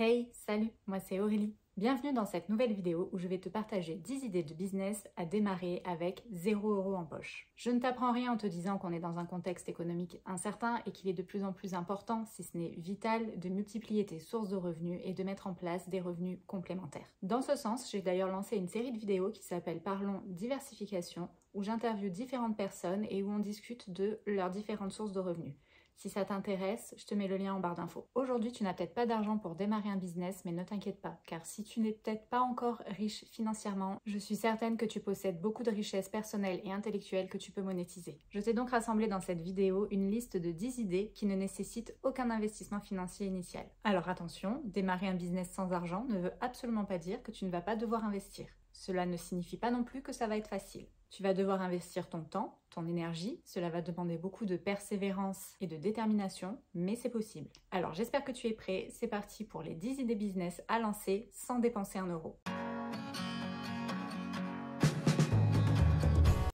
Hey, salut, moi c'est Aurélie. Bienvenue dans cette nouvelle vidéo où je vais te partager 10 idées de business à démarrer avec 0 € en poche. Je ne t'apprends rien en te disant qu'on est dans un contexte économique incertain et qu'il est de plus en plus important, si ce n'est vital, de multiplier tes sources de revenus et de mettre en place des revenus complémentaires. Dans ce sens, j'ai d'ailleurs lancé une série de vidéos qui s'appelle Parlons diversification, où j'interviewe différentes personnes et où on discute de leurs différentes sources de revenus. Si ça t'intéresse, je te mets le lien en barre d'infos. Aujourd'hui, tu n'as peut-être pas d'argent pour démarrer un business, mais ne t'inquiète pas, car si tu n'es peut-être pas encore riche financièrement, je suis certaine que tu possèdes beaucoup de richesses personnelles et intellectuelles que tu peux monétiser. Je t'ai donc rassemblé dans cette vidéo une liste de 10 idées qui ne nécessitent aucun investissement financier initial. Alors attention, démarrer un business sans argent ne veut absolument pas dire que tu ne vas pas devoir investir. Cela ne signifie pas non plus que ça va être facile. Tu vas devoir investir ton temps, ton énergie, cela va demander beaucoup de persévérance et de détermination, mais c'est possible. Alors j'espère que tu es prêt, c'est parti pour les 10 idées business à lancer sans dépenser 1 €.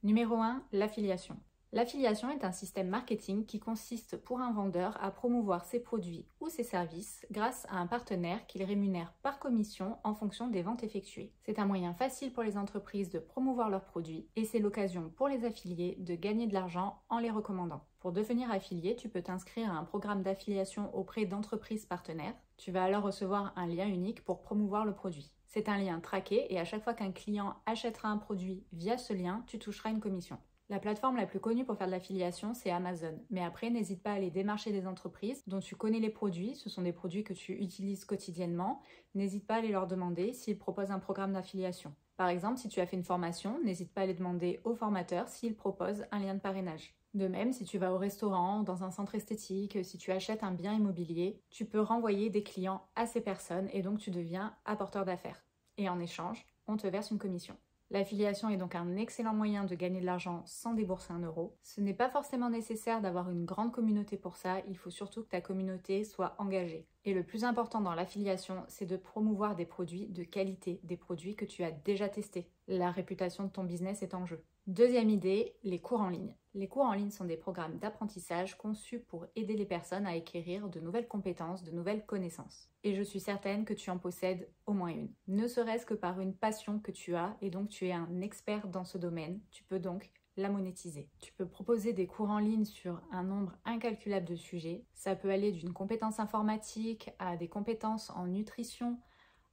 Numéro 1, l'affiliation. L'affiliation est un système marketing qui consiste pour un vendeur à promouvoir ses produits ou ses services grâce à un partenaire qu'il rémunère par commission en fonction des ventes effectuées. C'est un moyen facile pour les entreprises de promouvoir leurs produits et c'est l'occasion pour les affiliés de gagner de l'argent en les recommandant. Pour devenir affilié, tu peux t'inscrire à un programme d'affiliation auprès d'entreprises partenaires. Tu vas alors recevoir un lien unique pour promouvoir le produit. C'est un lien traqué et à chaque fois qu'un client achètera un produit via ce lien, tu toucheras une commission. La plateforme la plus connue pour faire de l'affiliation, c'est Amazon. Mais après, n'hésite pas à aller démarcher des entreprises dont tu connais les produits. Ce sont des produits que tu utilises quotidiennement. N'hésite pas à aller leur demander s'ils proposent un programme d'affiliation. Par exemple, si tu as fait une formation, n'hésite pas à aller demander au formateur s'il propose un lien de parrainage. De même, si tu vas au restaurant, dans un centre esthétique, si tu achètes un bien immobilier, tu peux renvoyer des clients à ces personnes et donc tu deviens apporteur d'affaires. Et en échange, on te verse une commission. L'affiliation est donc un excellent moyen de gagner de l'argent sans débourser 1 €. Ce n'est pas forcément nécessaire d'avoir une grande communauté pour ça, il faut surtout que ta communauté soit engagée. Et le plus important dans l'affiliation, c'est de promouvoir des produits de qualité, des produits que tu as déjà testés. La réputation de ton business est en jeu. Deuxième idée, les cours en ligne. Les cours en ligne sont des programmes d'apprentissage conçus pour aider les personnes à acquérir de nouvelles compétences, de nouvelles connaissances. Et je suis certaine que tu en possèdes au moins une. Ne serait-ce que par une passion que tu as, et donc tu es un expert dans ce domaine, tu peux donc la monétiser. Tu peux proposer des cours en ligne sur un nombre incalculable de sujets. Ça peut aller d'une compétence informatique à des compétences en nutrition,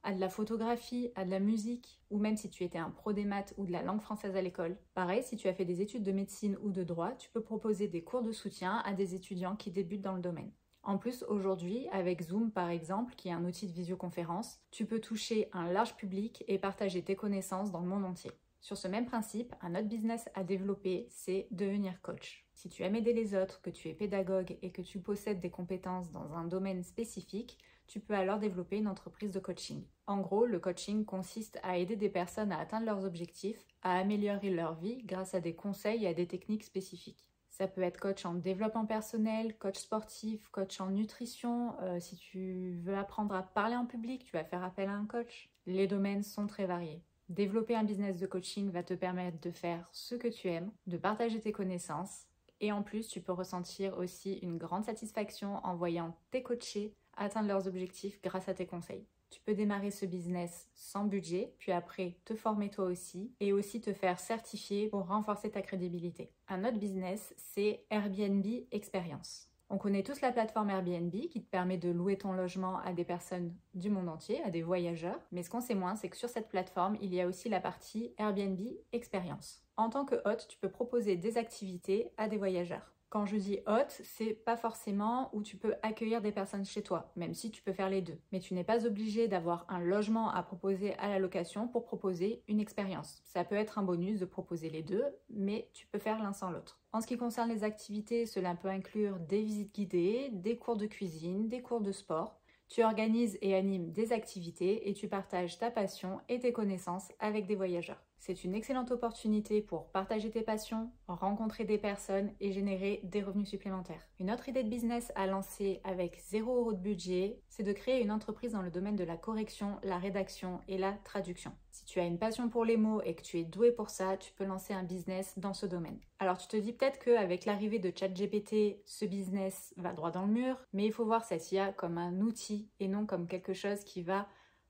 à de la photographie, à de la musique, ou même si tu étais un pro des maths ou de la langue française à l'école. Pareil, si tu as fait des études de médecine ou de droit, tu peux proposer des cours de soutien à des étudiants qui débutent dans le domaine. En plus, aujourd'hui, avec Zoom par exemple, qui est un outil de visioconférence, tu peux toucher un large public et partager tes connaissances dans le monde entier. Sur ce même principe, un autre business à développer, c'est devenir coach. Si tu aimes aider les autres, que tu es pédagogue et que tu possèdes des compétences dans un domaine spécifique, tu peux alors développer une entreprise de coaching. En gros, le coaching consiste à aider des personnes à atteindre leurs objectifs, à améliorer leur vie grâce à des conseils et à des techniques spécifiques. Ça peut être coach en développement personnel, coach sportif, coach en nutrition. Si tu veux apprendre à parler en public, tu vas faire appel à un coach. Les domaines sont très variés. Développer un business de coaching va te permettre de faire ce que tu aimes, de partager tes connaissances et en plus, tu peux ressentir aussi une grande satisfaction en voyant tes coachés atteindre leurs objectifs grâce à tes conseils. Tu peux démarrer ce business sans budget, puis après te former toi aussi et aussi te faire certifier pour renforcer ta crédibilité. Un autre business, c'est Airbnb Experience. On connaît tous la plateforme Airbnb qui te permet de louer ton logement à des personnes du monde entier, à des voyageurs. Mais ce qu'on sait moins, c'est que sur cette plateforme, il y a aussi la partie Airbnb Experience. En tant que hôte, tu peux proposer des activités à des voyageurs. Quand je dis hôte, c'est pas forcément où tu peux accueillir des personnes chez toi, même si tu peux faire les deux. Mais tu n'es pas obligé d'avoir un logement à proposer à la location pour proposer une expérience. Ça peut être un bonus de proposer les deux, mais tu peux faire l'un sans l'autre. En ce qui concerne les activités, cela peut inclure des visites guidées, des cours de cuisine, des cours de sport. Tu organises et animes des activités et tu partages ta passion et tes connaissances avec des voyageurs. C'est une excellente opportunité pour partager tes passions, rencontrer des personnes et générer des revenus supplémentaires. Une autre idée de business à lancer avec 0 € de budget, c'est de créer une entreprise dans le domaine de la correction, la rédaction et la traduction. Si tu as une passion pour les mots et que tu es doué pour ça, tu peux lancer un business dans ce domaine. Alors tu te dis peut-être qu'avec l'arrivée de ChatGPT, ce business va droit dans le mur, mais il faut voir cette IA comme un outil et non comme quelque chose qui va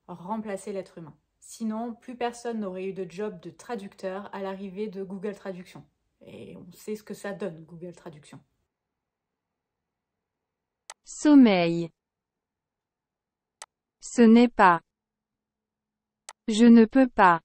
remplacer l'être humain. Sinon, plus personne n'aurait eu de job de traducteur à l'arrivée de Google Traduction. Et on sait ce que ça donne, Google Traduction. Sommeil. Ce n'est pas. Je ne peux pas.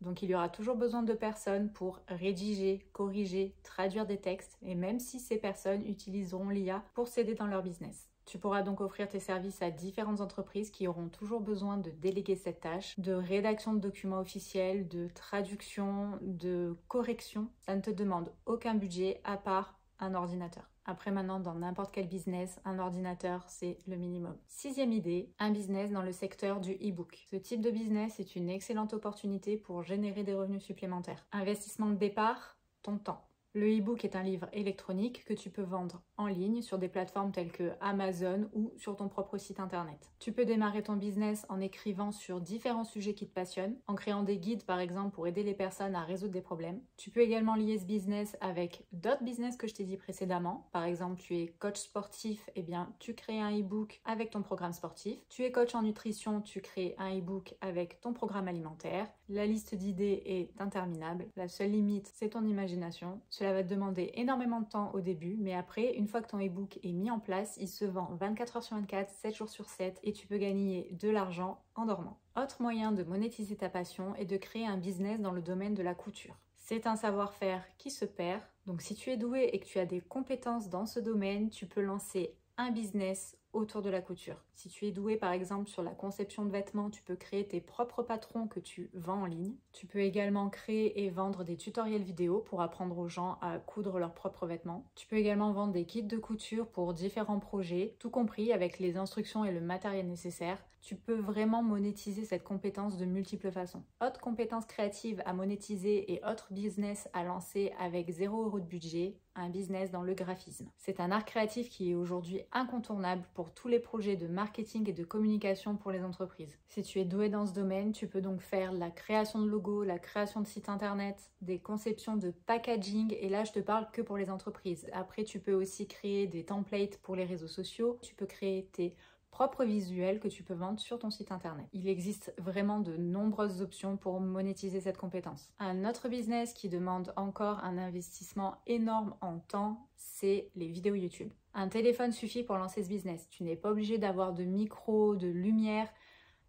Donc il y aura toujours besoin de personnes pour rédiger, corriger, traduire des textes, et même si ces personnes utiliseront l'IA pour s'aider dans leur business. Tu pourras donc offrir tes services à différentes entreprises qui auront toujours besoin de déléguer cette tâche, de rédaction de documents officiels, de traduction, de correction. Ça ne te demande aucun budget à part un ordinateur. Après maintenant, dans n'importe quel business, un ordinateur, c'est le minimum. 6e idée, un business dans le secteur du e-book. Ce type de business est une excellente opportunité pour générer des revenus supplémentaires. Investissement de départ, ton temps. Le e-book est un livre électronique que tu peux vendre en ligne sur des plateformes telles que Amazon ou sur ton propre site internet. Tu peux démarrer ton business en écrivant sur différents sujets qui te passionnent, en créant des guides par exemple pour aider les personnes à résoudre des problèmes. Tu peux également lier ce business avec d'autres business que je t'ai dit précédemment. Par exemple, tu es coach sportif, eh bien tu crées un e-book avec ton programme sportif. Tu es coach en nutrition, tu crées un e-book avec ton programme alimentaire. La liste d'idées est interminable. La seule limite, c'est ton imagination. Cela va te demander énormément de temps au début, mais après, une fois que ton e-book est mis en place, il se vend 24 h/24, 7 jours sur 7 et tu peux gagner de l'argent en dormant. Autre moyen de monétiser ta passion est de créer un business dans le domaine de la couture. C'est un savoir-faire qui se perd, donc si tu es doué et que tu as des compétences dans ce domaine, tu peux lancer un business autour de la couture. Si tu es doué par exemple sur la conception de vêtements, tu peux créer tes propres patrons que tu vends en ligne. Tu peux également créer et vendre des tutoriels vidéo pour apprendre aux gens à coudre leurs propres vêtements. Tu peux également vendre des kits de couture pour différents projets, tout compris avec les instructions et le matériel nécessaire. Tu peux vraiment monétiser cette compétence de multiples façons. Autre compétence créative à monétiser et autre business à lancer avec 0 € de budget, un business dans le graphisme. C'est un art créatif qui est aujourd'hui incontournable pour tous les projets de marketing et de communication pour les entreprises. Si tu es doué dans ce domaine, tu peux donc faire la création de logos, la création de sites internet, des conceptions de packaging, et là je te parle que pour les entreprises. Après tu peux aussi créer des templates pour les réseaux sociaux, tu peux créer tes propres visuels que tu peux vendre sur ton site internet. Il existe vraiment de nombreuses options pour monétiser cette compétence. Un autre business qui demande encore un investissement énorme en temps, c'est les vidéos YouTube. Un téléphone suffit pour lancer ce business. Tu n'es pas obligé d'avoir de micro, de lumière.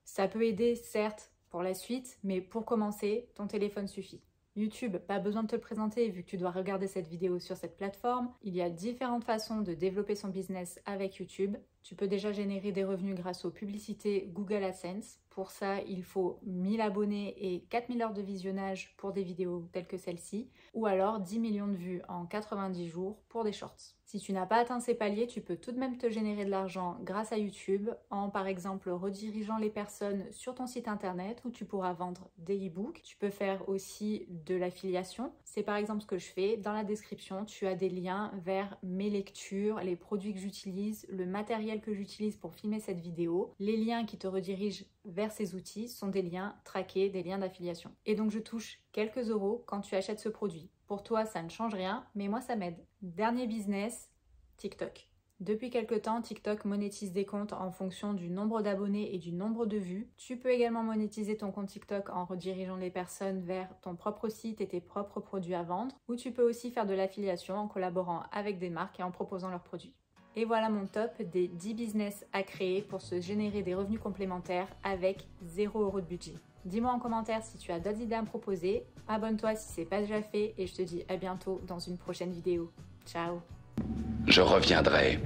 Ça peut aider, certes, pour la suite, mais pour commencer, ton téléphone suffit. YouTube, pas besoin de te le présenter vu que tu dois regarder cette vidéo sur cette plateforme. Il y a différentes façons de développer son business avec YouTube. Tu peux déjà générer des revenus grâce aux publicités Google AdSense. Pour ça, il faut 1000 abonnés et 4000 heures de visionnage pour des vidéos telles que celle-ci, ou alors 10 millions de vues en 90 jours pour des shorts. Si tu n'as pas atteint ces paliers, tu peux tout de même te générer de l'argent grâce à YouTube en par exemple redirigeant les personnes sur ton site internet où tu pourras vendre des e-books. Tu peux faire aussi de l'affiliation. C'est par exemple ce que je fais. Dans la description, tu as des liens vers mes lectures, les produits que j'utilise, le matériel que j'utilise pour filmer cette vidéo. Les liens qui te redirigent vers ces outils sont des liens traqués, des liens d'affiliation. Et donc je touche quelques euros quand tu achètes ce produit. Pour toi, ça ne change rien, mais moi, ça m'aide. Dernier business, TikTok. Depuis quelques temps, TikTok monétise des comptes en fonction du nombre d'abonnés et du nombre de vues. Tu peux également monétiser ton compte TikTok en redirigeant les personnes vers ton propre site et tes propres produits à vendre. Ou tu peux aussi faire de l'affiliation en collaborant avec des marques et en proposant leurs produits. Et voilà mon top des 10 business à créer pour se générer des revenus complémentaires avec 0 € de budget. Dis-moi en commentaire si tu as d'autres idées à me proposer, abonne-toi si c'est pas déjà fait et je te dis à bientôt dans une prochaine vidéo. Ciao. Je reviendrai.